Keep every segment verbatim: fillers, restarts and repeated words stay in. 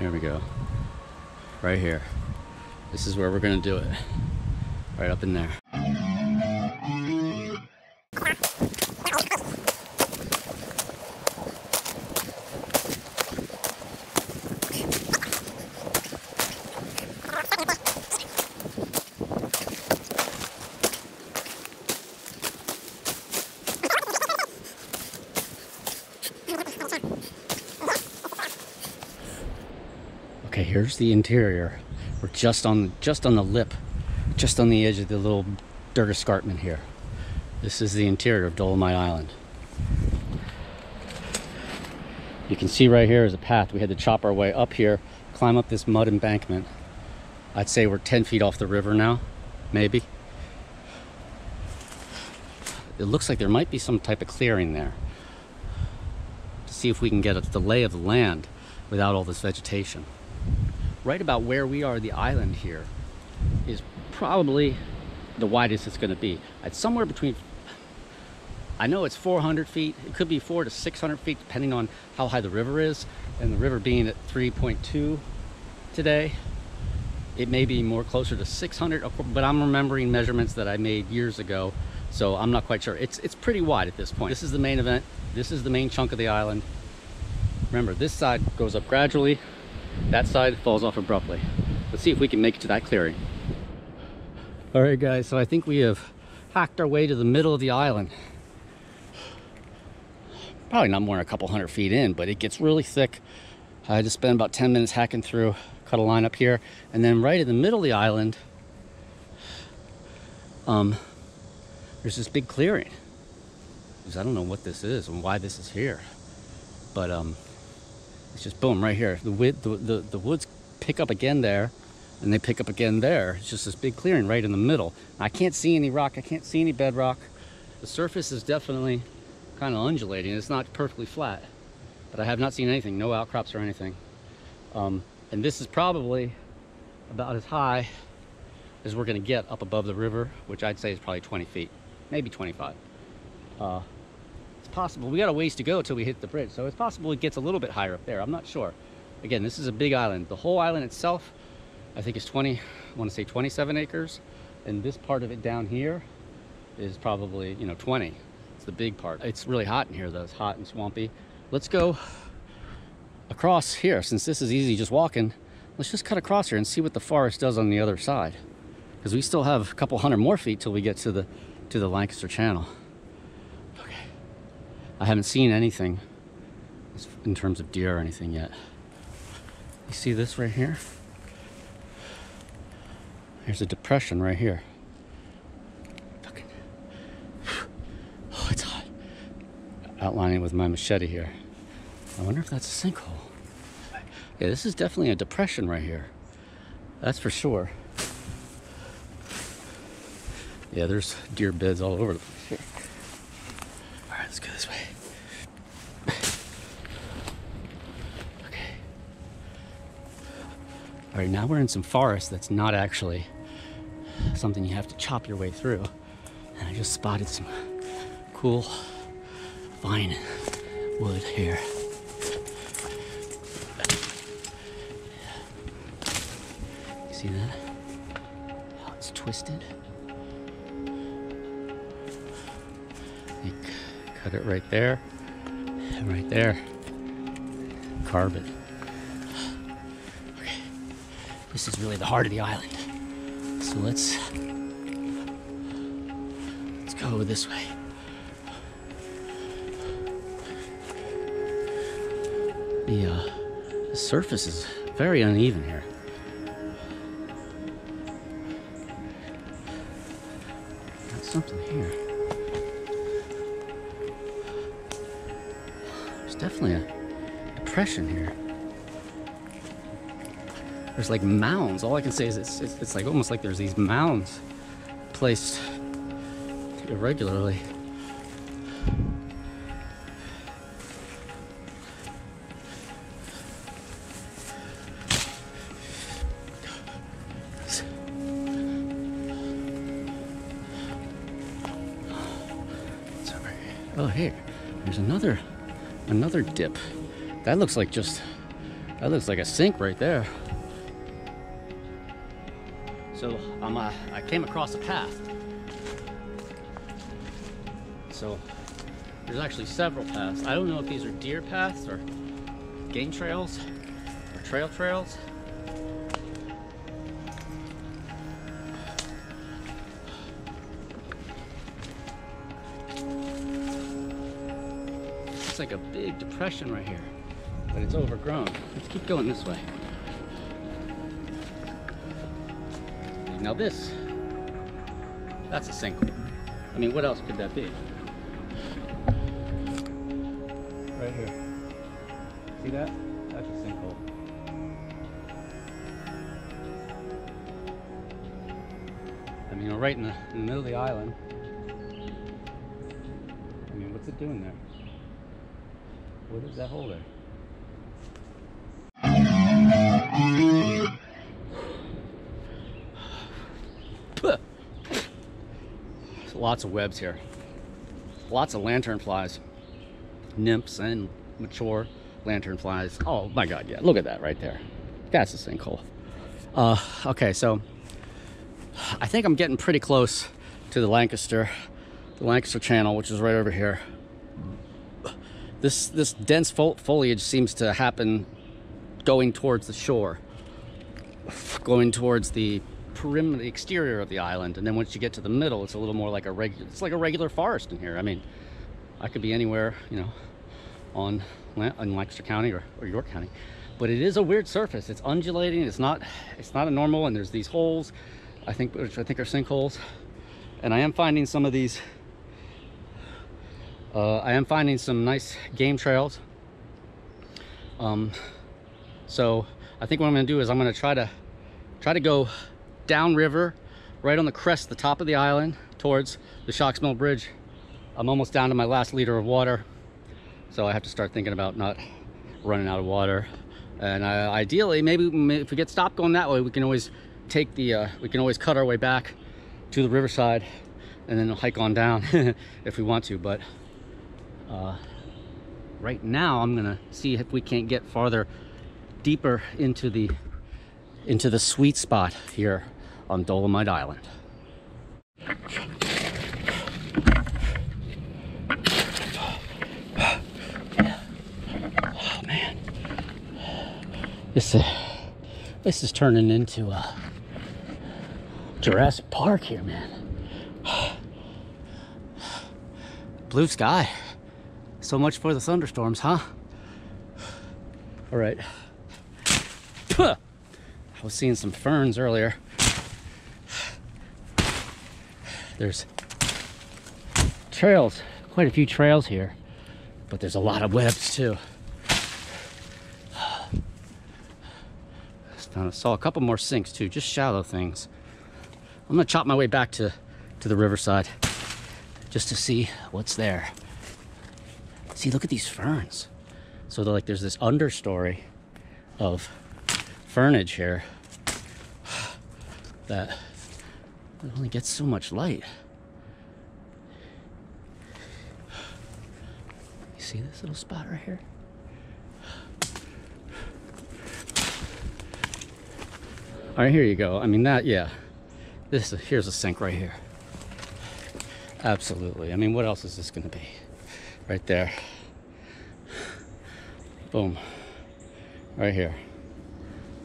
There we go. Right here. This is where we're gonna do it. Right up in there. Okay, here's the interior. We're just on just on the lip, just on the edge of the little dirt escarpment here. This is the interior of Dolomite Island. You can see right here is a path. We had to chop our way up here, climb up this mud embankment. I'd say we're ten feet off the river now, maybe. It looks like there might be some type of clearing there. To see if we can get a lay of the land without all this vegetation. Right about where we are, the island here is probably the widest it's going to be. It's somewhere between, I know it's four hundred feet, it could be four to six hundred feet depending on how high the river is, and the river being at three point two today, it may be more closer to six hundred, but I'm remembering measurements that I made years ago, so I'm not quite sure. It's, it's pretty wide at this point. This is the main event. This is the main chunk of the island. Remember, this side goes up gradually. That side falls off abruptly. Let's see if we can make it to that clearing. All right, guys, so I think we have hacked our way to the middle of the island. Probably not more than a couple hundred feet in, but it gets really thick. I had to spend about ten minutes hacking through, cut a line up here, and then right in the middle of the island, um, there's this big clearing. I don't know what this is and why this is here, but um, it's just boom right here. The, wood, the, the, the woods pick up again there, and they pick up again there. It's just this big clearing right in the middle. I can't see any rock. I can't see any bedrock. The surface is definitely kind of undulating. It's not perfectly flat, but I have not seen anything. No outcrops or anything. Um, and this is probably about as high as we're going to get up above the river, which I'd say is probably twenty feet, maybe twenty-five. Uh, possible we got a ways to go till we hit the bridge, so it's possible it gets a little bit higher up there. I'm not sure. Again, this is a big island. The whole island itself I think is twenty I want to say twenty-seven acres, and this part of it down here is probably, you know, twenty. It's the big part. It's really hot in here though. It's hot and swampy. Let's go across here. Since this is easy just walking, let's just cut across here and see what the forest does on the other side, because we still have a couple hundred more feet till we get to the to the Lancaster Channel. I haven't seen anything in terms of deer or anything yet. You see this right here? There's a depression right here. Fucking. Oh, it's hot. Outlining it with my machete here. I wonder if that's a sinkhole. Yeah, this is definitely a depression right here. That's for sure. Yeah, there's deer beds all over the place here. Let's go this way. Okay. All right, now we're in some forest that's not actually something you have to chop your way through. And I just spotted some cool vine wood here. You see that? How it's twisted? It cut it right there, and right there. Carve it. Okay. This is really the heart of the island. So let's let's go this way. The, uh, the surface is very uneven here. Got something here. Definitely a depression here. There's like mounds. All I can say is it's, it's, it's like almost like there's these mounds placed irregularly. It's over here. Oh, here. There's another. Another dip. That looks like just That looks like a sink right there. So um, uh, I came across a path. So there's actually several paths. I don't know if these are deer paths or game trails or trail trails. It's like a big depression right here, but it's overgrown. Let's keep going this way. Now this, that's a sink. I mean, what else could that be? Right here. See that? That's a sinkhole. I mean, we're right in the, in the middle of the island. I mean, what's it doing there? What is that hole there? There's lots of webs here. Lots of lanternflies. Nymphs and mature lanternflies. Oh my god, yeah, look at that right there. That's a sinkhole. Uh, okay, so I think I'm getting pretty close to the Lancaster, the Lancaster Channel, which is right over here. This, this dense fo foliage seems to happen going towards the shore, going towards the perimeter, the exterior of the island, and then once you get to the middle, it's a little more like a regular, it's like a regular forest in here. I mean, I could be anywhere, you know, on in Lancaster County or, or York County, but it is a weird surface. It's undulating. It's not, it's not a normal. And there's these holes, I think, which I think are sinkholes. And I am finding some of these. Uh, I am finding some nice game trails. Um, so I think what I'm going to do is I'm going to try to try to go downriver, right on the crest, the top of the island, towards the Shocks Mill Bridge. I'm almost down to my last liter of water, so I have to start thinking about not running out of water. And I, ideally, maybe, maybe if we get stopped going that way, we can always take the uh, we can always cut our way back to the riverside and then hike on down if we want to. But uh, right now, I'm gonna see if we can't get farther, deeper into the into the sweet spot here on Dolomite Island. This, uh, this is turning into uh, Jurassic Park here, man. Blue sky. So much for the thunderstorms, huh? All right. I was seeing some ferns earlier. There's trails, quite a few trails here, but there's a lot of webs too. I saw a couple more sinks too, just shallow things. I'm gonna chop my way back to, to the riverside just to see what's there. See, look at these ferns. So they're like, there's this understory of fernage here that only gets so much light. You see this little spot right here? All right, here you go. I mean, that, yeah. This, here's a sink right here. Absolutely. I mean, what else is this going to be? Right there. Boom. Right here.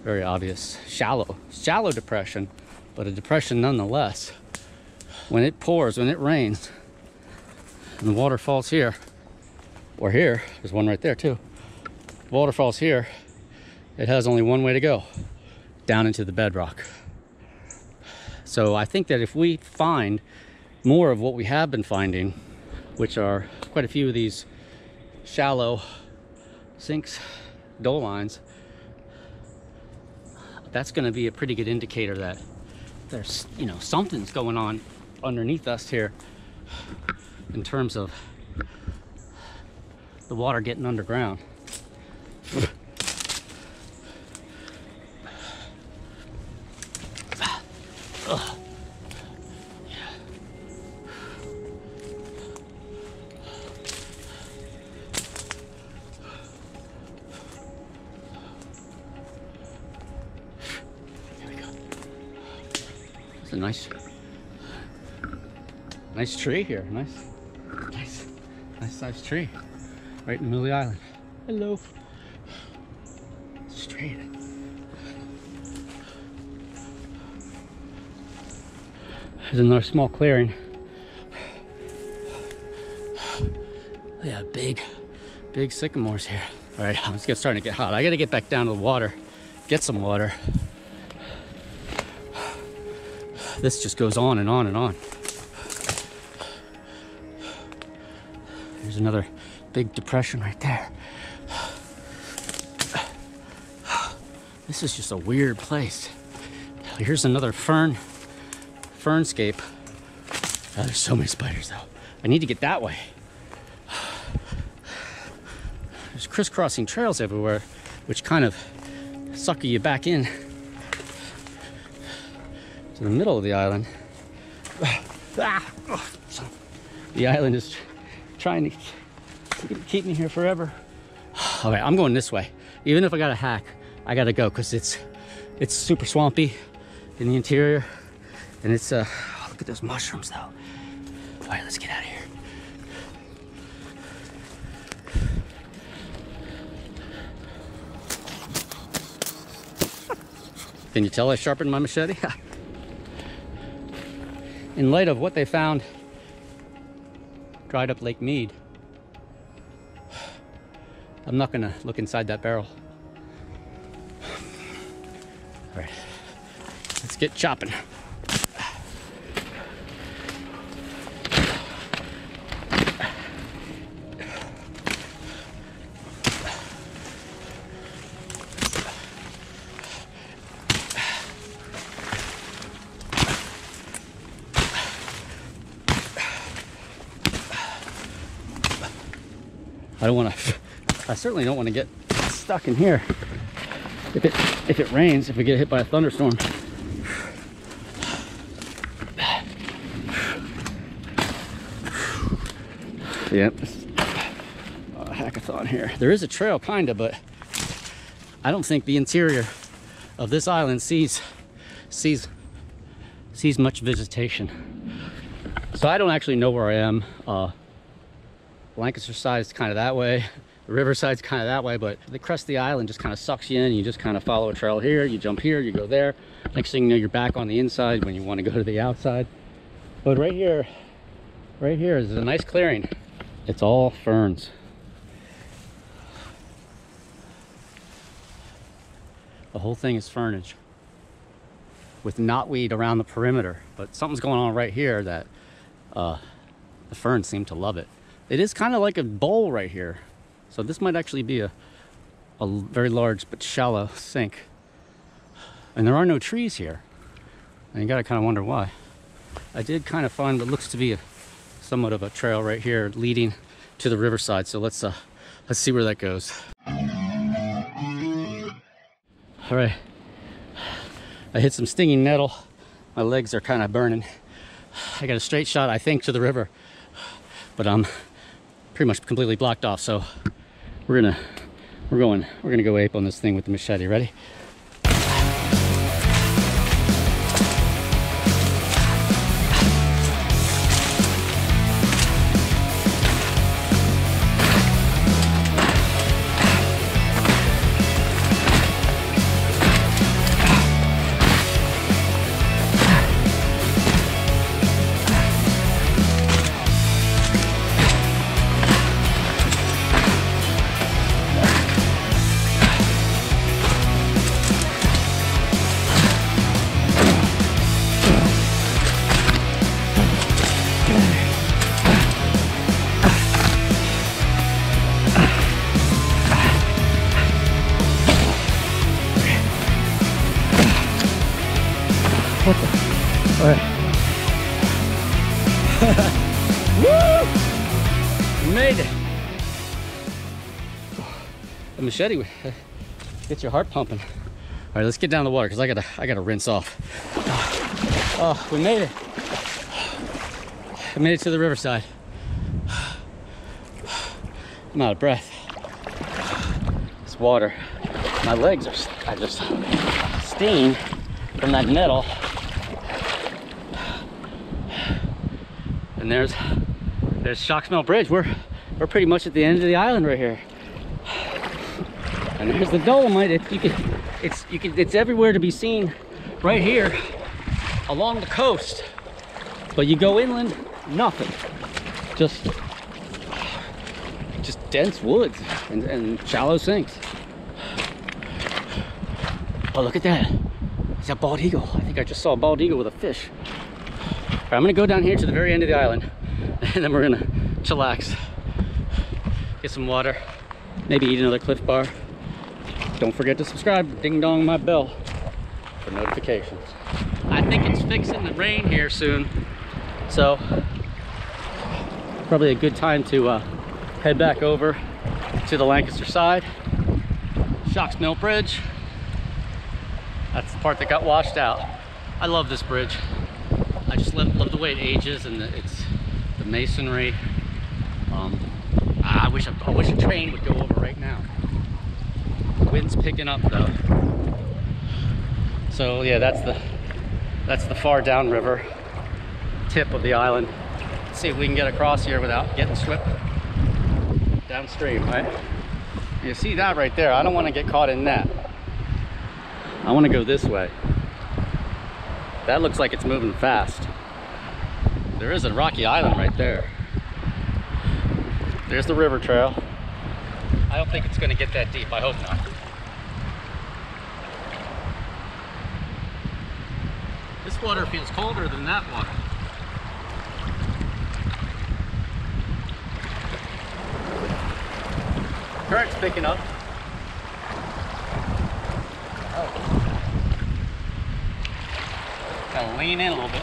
Very obvious. Shallow. Shallow depression, but a depression nonetheless. When it pours, when it rains, and the water falls here, or here, there's one right there too. Water falls here, it has only one way to go. Down into the bedrock. So I think that if we find more of what we have been finding, which are quite a few of these shallow sinks, dolines, that's going to be a pretty good indicator that there's, you know, something's going on underneath us here in terms of the water getting underground. Ugh. Yeah. a nice, nice tree here. Nice, nice, nice sized tree. Right in the middle of the island. Hello. Straight. There's another small clearing. Look at big, big sycamores here. All right, I'm just starting to get hot. I gotta get back down to the water, get some water. This just goes on and on and on. There's another big depression right there. This is just a weird place. Here's another fern, fernscape. Oh, there's so many spiders though. I need to get that way. There's crisscrossing trails everywhere, which kind of sucker you back in to the middle of the island. The island is trying to keep me here forever. All right, I'm going this way. Even if I got a hack, I gotta go because it's it's super swampy in the interior, and it's uh oh, look at those mushrooms though. All right, let's get out of here. Can you tell I sharpened my machete? In light of what they found, dried up Lake Mead, I'm not gonna look inside that barrel. All right, let's get chopping. I don't want to, I certainly don't want to get stuck in here. If it, if it rains, if we get hit by a thunderstorm. Yep, a hackathon here. There is a trail kinda, but I don't think the interior of this island sees, sees, sees much visitation. So I don't actually know where I am. Uh, Lancaster side's kind of that way, the riverside's kind of that way, but the crest of the island just kind of sucks you in. You just kind of follow a trail here, you jump here, you go there. Next thing you know, you're back on the inside when you want to go to the outside. But right here, right here is a nice clearing. It's all ferns. The whole thing is fernage with knotweed around the perimeter, but something's going on right here that uh, the ferns seem to love it. It is kind of like a bowl right here. So this might actually be a, a very large but shallow sink. And there are no trees here. And you gotta kind of wonder why. I did kind of find what looks to be a, somewhat of a trail right here leading to the riverside. So let's, uh, let's see where that goes. All right, I hit some stinging nettle. My legs are kind of burning. I got a straight shot, I think, to the river, but I'm pretty much completely blocked off, so we're gonna we're going we're gonna go ape on this thing with the machete. Ready? What the? All right. Woo! We made it. The machete uh, gets your heart pumping. All right, let's get down to the water because I gotta, I gotta rinse off. Oh, oh, we made it. I made it to the riverside. I'm out of breath. It's water. My legs are, I just steam from that nettle. and there's there's Shocks Mill Bridge. We're we're pretty much at the end of the island right here. And there's the Dolomite. It, you can, it's you can, it's everywhere to be seen right here along the coast. But you go inland, nothing. Just just dense woods and, and shallow sinks. Oh, look at that. It's a bald eagle. I think I just saw a bald eagle with a fish. All right, I'm gonna go down here to the very end of the island and then we're gonna chillax, get some water, maybe eat another Cliff Bar. Don't forget to subscribe, ding dong my bell for notifications. I think it's fixing the rain here soon, so probably a good time to uh, head back over to the Lancaster side. Shocks Mill Bridge. That's the part that got washed out. I love this bridge. I just love, love the way it ages and the, it's the masonry. Um, I wish a, I wish a train would go over right now. The wind's picking up though. So yeah, that's the that's the far downriver tip of the island. Let's see if we can get across here without getting swept downstream, right? You see that right there? I don't want to get caught in that. I want to go this way. That looks like it's moving fast. There is a rocky island right there. There's the river trail. I don't think it's going to get that deep. I hope not. This water feels colder than that water. Current's picking up. Gotta lean in a little bit.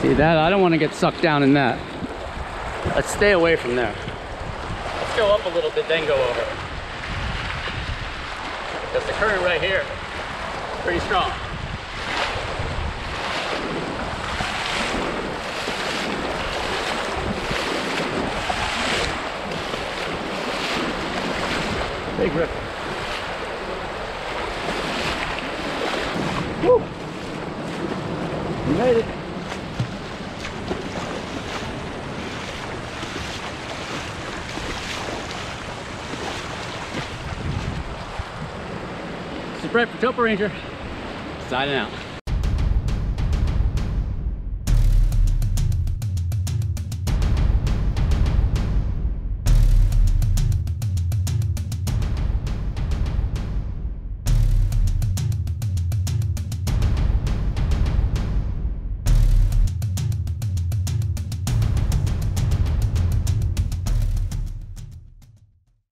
See that? I don't want to get sucked down in that. Let's stay away from there. Let's go up a little bit, then go over. Because the current right here, pretty strong. Big ripple. Woo! We made it. This is Brett for Topo Ranger, signing out.